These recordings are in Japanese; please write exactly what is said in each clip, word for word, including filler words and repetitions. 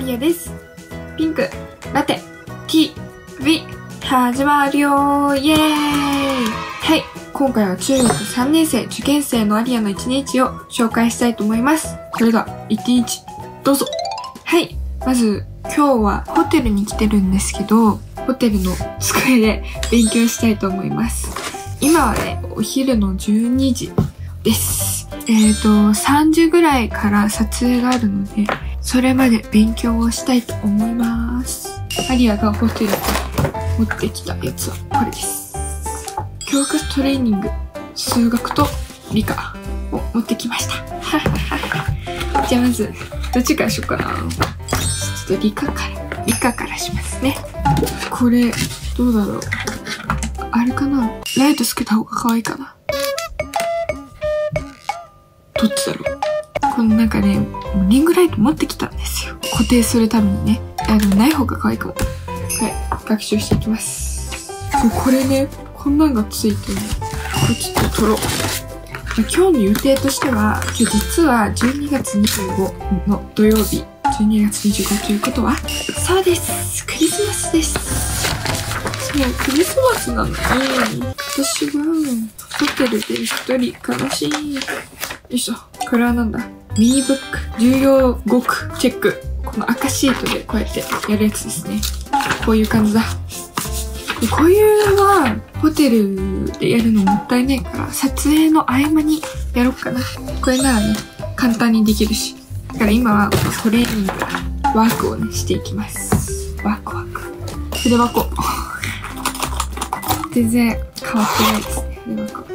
りえです。ピンク、ラテ、ティーブイ、始まるよー、イエーイ。はい、今回は中学さんねん生、受験生のありえのいちにちを紹介したいと思います。それでは、いちにち、どうぞ。はい、まず、今日はホテルに来てるんですけど、ホテルの机で勉強したいと思います。今はね、お昼のじゅうにじです。えっと、さんじぐらいから撮影があるので、それまで勉強をしたいと思います。アリアがホテルから持ってきたやつはこれです。教科書トレーニング、数学と理科を持ってきました。じゃあまず、どっちからしようかな。ちょっと理科から、理科からしますね。これ、どうだろう。あれかな？ライトつけた方が可愛いかな。どっちだろう。この中で、ね、リングライト持ってきたんですよ。固定するためにね。あの、ない方が可愛いかも。はい、学習していきます。これね、こんなんがついてる。これちょっと取ろう。今日の予定としては、今日実はじゅうにがつにじゅうごの土曜日。じゅうにがつにじゅうごということは、そうです。クリスマスです。そう、クリスマスなのに、私がホテルで一人悲しい。よいしょ。これはなんだ？ミニブック、重要語句、チェック。この赤シートでこうやってやるやつですね。こういう感じだ。でこういうのは、ホテルでやるのもったいないから、撮影の合間にやろうかな。これならね、簡単にできるし。だから今はトレーニング、ワークをね、していきます。ワークワーク。筆箱。全然変わってないですね、筆箱。こ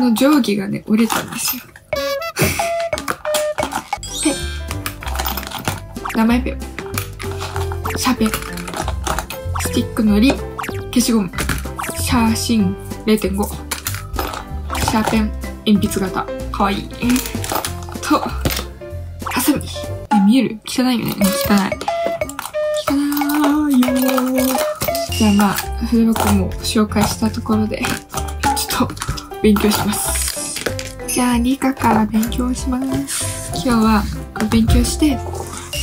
の定規がね、折れたんですよ。名前ペン、シャーペン、スティックのり、消しゴム、写真 れいてんご、シャーペン、鉛筆型、かわいい。と、ハサミ。見える？汚いよね。汚い。汚いよー。じゃあまあ、筆箱も紹介したところで、ちょっと勉強します。じゃあ、理科から勉強します。今日は勉強して、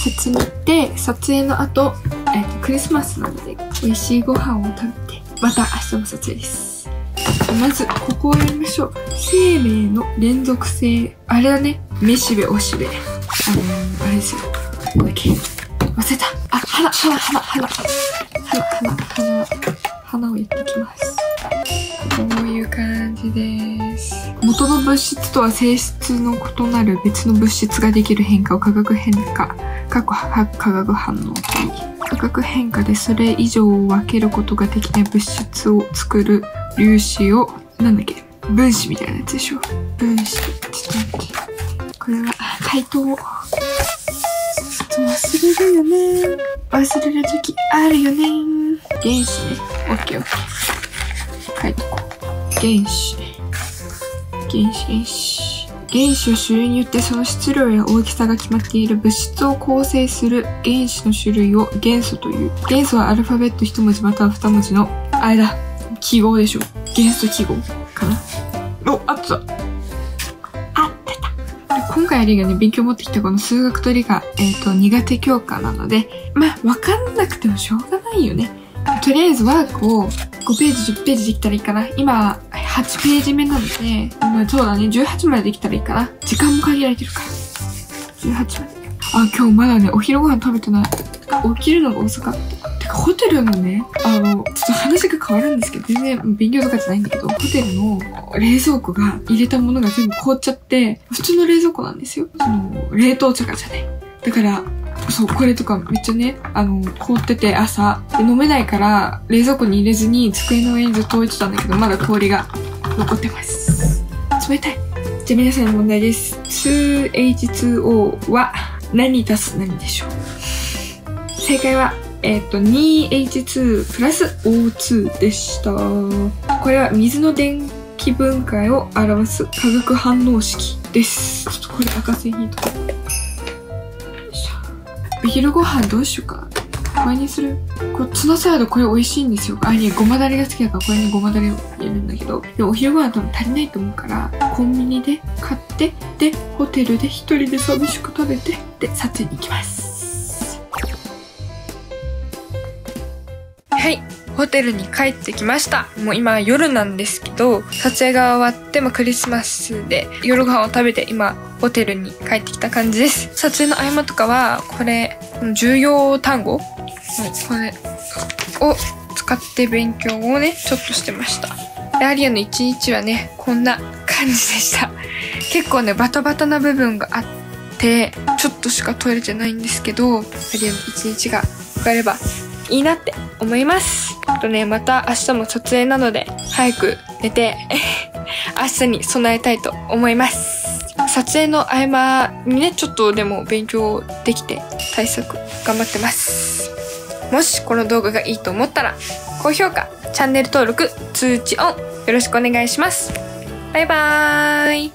撮影に行って、撮影の後、えっと、クリスマスなので、美味しいご飯を食べて、また明日も撮影です。まず、ここを読みましょう。生命の連続性。あれだね。めしべ、おしべ。あのー、あれですよ。なんだっけ。忘れた。あ、花、花、花、花。花、花、花。花をやっていきます。こういう感じです。元の物質とは性質の異なる別の物質ができる変化を化学変化、化学反応という。化学変化でそれ以上を分けることができない物質を作る粒子を、なんだっけ、分子みたいなやつでしょ。分子。ちょっと待って。これは、解答。ちょっと忘れるよねー。忘れるときあるよねー。原子ね。オッケーオッケー。書いとこう。原子。原子、原子。原子の種類によってその質量や大きさが決まっている物質を構成する原子の種類を元素という。元素はアルファベットいち文字またはに文字の、あれだ、記号でしょ。元素記号かな。お、あった。あったた。今回アリがね、勉強持ってきたこの数学と理科、えっと、苦手教科なので、まあ、わかんなくてもしょうがないよね。とりあえずワークをごページ、じゅっページできたらいいかな。今、はちページめなので、まあ、そうだね、じゅうはちまでできたらいいかな。時間も限られてるから。じゅうはちまで。あ、今日まだね、お昼ご飯食べてない。起きるのが遅かった。てか、ホテルのね、あの、ちょっと話が変わるんですけど、全然勉強とかじゃないんだけど、ホテルの冷蔵庫が入れたものが全部凍っちゃって、普通の冷蔵庫なんですよ。その、冷凍とかじゃない。だから、そう、これとかめっちゃね、あの、凍ってて朝、で飲めないから、冷蔵庫に入れずに机の上にずっと置いてたんだけど、まだ氷が残ってます。冷たい。じゃあ皆さんの問題です。ツーエイチツーオー は何足す何でしょう？正解は、えっと、ツーエイチツー プラス オーツー でした。これは水の電気分解を表す化学反応式です。ちょっとこれ赤線引いとこう。お昼ご飯どうしようかな。これにする。これツナサラダこれ美味しいんですよ。あ、いや、ごまだれが好きだからこれにごまだれを入れるんだけど。でもお昼ご飯多分足りないと思うから、コンビニで買って、で、ホテルで一人で寂しく食べて、で、撮影に行きます。はい、ホテルに帰ってきました。もう今夜なんですけど、撮影が終わってもクリスマスで夜ご飯を食べて今ホテルに帰ってきた感じです。撮影の合間とかはこれ、重要単語、これを使って勉強をね、ちょっとしてました。アリアの一日はね、こんな感じでした。結構ね、バタバタな部分があって、ちょっとしか取れてないんですけど、アリアの一日が分かればいいなって思います。あとね、また明日も撮影なので、早く寝て、明日に備えたいと思います。撮影の合間にね、ちょっとでも勉強できて、対策頑張ってます。もしこの動画がいいと思ったら、高評価、チャンネル登録、通知オン、よろしくお願いします。バイバーイ。